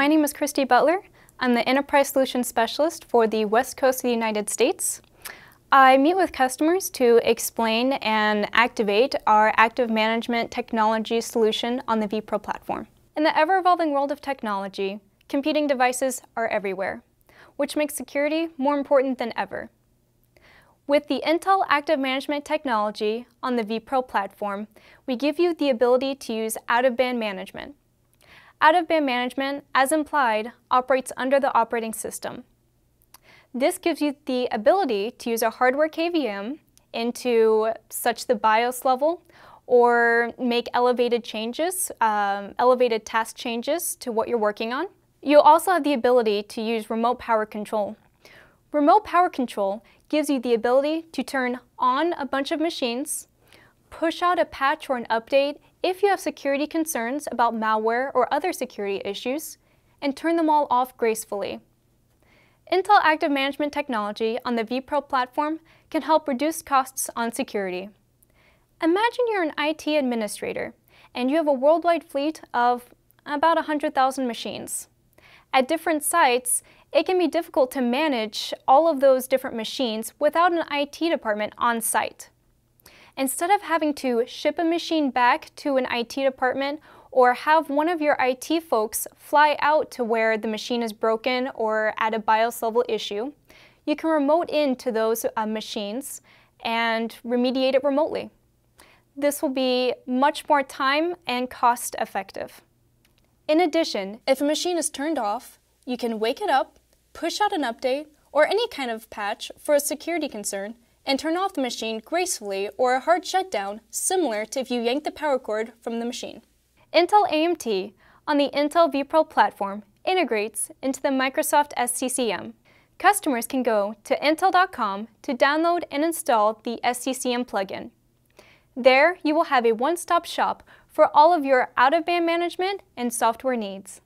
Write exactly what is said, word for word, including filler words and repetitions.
My name is Christy Butler. I'm the Enterprise Solutions Specialist for the West Coast of the United States. I meet with customers to explain and activate our active management technology solution on the vPro platform. In the ever-evolving world of technology, computing devices are everywhere, which makes security more important than ever. With the Intel Active Management technology on the vPro platform, we give you the ability to use out-of-band management. Out-of-band management, as implied, operates under the operating system. This gives you the ability to use a hardware K V M into such the BIOS level or make elevated changes, um, elevated task changes to what you're working on. You'll also have the ability to use remote power control. Remote power control gives you the ability to turn on a bunch of machines, push out a patch or an update if you have security concerns about malware or other security issues, and turn them all off gracefully. Intel Active Management technology on the vPro platform can help reduce costs on security. Imagine you're an I T administrator and you have a worldwide fleet of about one hundred thousand machines. At different sites, it can be difficult to manage all of those different machines without an I T department on site. Instead of having to ship a machine back to an I T department or have one of your I T folks fly out to where the machine is broken or at a BIOS level issue, you can remote into those uh, machines and remediate it remotely. This will be much more time and cost effective. In addition, if a machine is turned off, you can wake it up, push out an update, or any kind of patch for a security concern, and turn off the machine gracefully or a hard shutdown, similar to if you yank the power cord from the machine. Intel A M T on the Intel vPro platform integrates into the Microsoft S C C M. Customers can go to intel dot com to download and install the S C C M plugin. There, you will have a one-stop shop for all of your out-of-band management and software needs.